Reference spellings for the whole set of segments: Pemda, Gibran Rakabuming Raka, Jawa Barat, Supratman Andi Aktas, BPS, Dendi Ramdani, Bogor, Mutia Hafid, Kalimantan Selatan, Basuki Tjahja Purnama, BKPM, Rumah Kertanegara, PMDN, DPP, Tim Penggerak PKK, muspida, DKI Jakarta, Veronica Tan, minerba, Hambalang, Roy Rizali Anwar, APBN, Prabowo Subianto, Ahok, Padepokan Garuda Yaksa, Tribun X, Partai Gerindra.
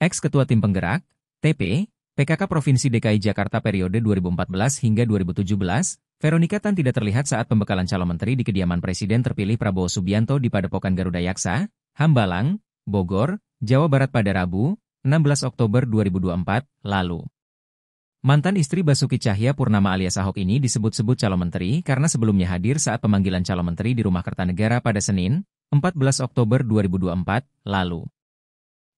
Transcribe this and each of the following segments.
Ex-Ketua Tim Penggerak, TP, PKK Provinsi DKI Jakarta periode 2014 hingga 2017, Veronica Tan tidak terlihat saat pembekalan calon menteri di kediaman Presiden terpilih Prabowo Subianto di Padepokan Garuda Yaksa, Hambalang, Bogor, Jawa Barat pada Rabu, 16 Oktober 2024, lalu. Mantan istri Basuki Tjahja Purnama alias Ahok ini disebut-sebut calon menteri karena sebelumnya hadir saat pemanggilan calon menteri di Rumah Kertanegara pada Senin, 14 Oktober 2024, lalu.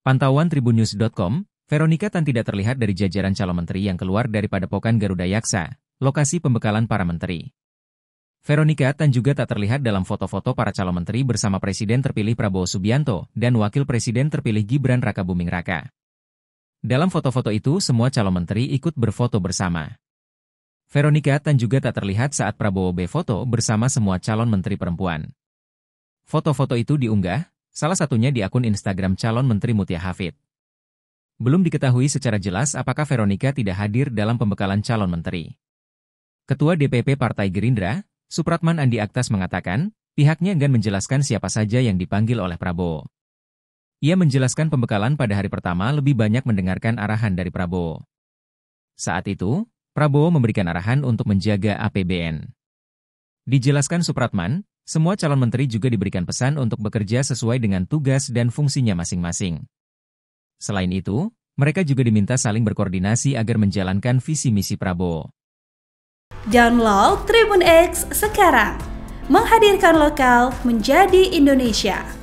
Pantauan tribunnews.com, Veronica Tan tidak terlihat dari jajaran calon menteri yang keluar dari Padepokan Garuda Yaksa, lokasi pembekalan para menteri. Veronica Tan juga tak terlihat dalam foto-foto para calon menteri bersama Presiden terpilih Prabowo Subianto dan Wakil Presiden terpilih Gibran Rakabuming Raka. Dalam foto-foto itu semua calon menteri ikut berfoto bersama. Veronica Tan juga tak terlihat saat Prabowo berfoto bersama semua calon menteri perempuan. Foto-foto itu diunggah, salah satunya di akun Instagram calon menteri Mutia Hafid. Belum diketahui secara jelas apakah Veronica tidak hadir dalam pembekalan calon menteri. Ketua DPP Partai Gerindra, Supratman Andi Aktas mengatakan, pihaknya enggan menjelaskan siapa saja yang dipanggil oleh Prabowo. Ia menjelaskan pembekalan pada hari pertama lebih banyak mendengarkan arahan dari Prabowo. Saat itu, Prabowo memberikan arahan untuk menjaga APBN. Dijelaskan Supratman, semua calon menteri juga diberikan pesan untuk bekerja sesuai dengan tugas dan fungsinya masing-masing. Selain itu, mereka juga diminta saling berkoordinasi agar menjalankan visi-misi Prabowo. Download Tribun X sekarang, menghadirkan lokal menjadi Indonesia.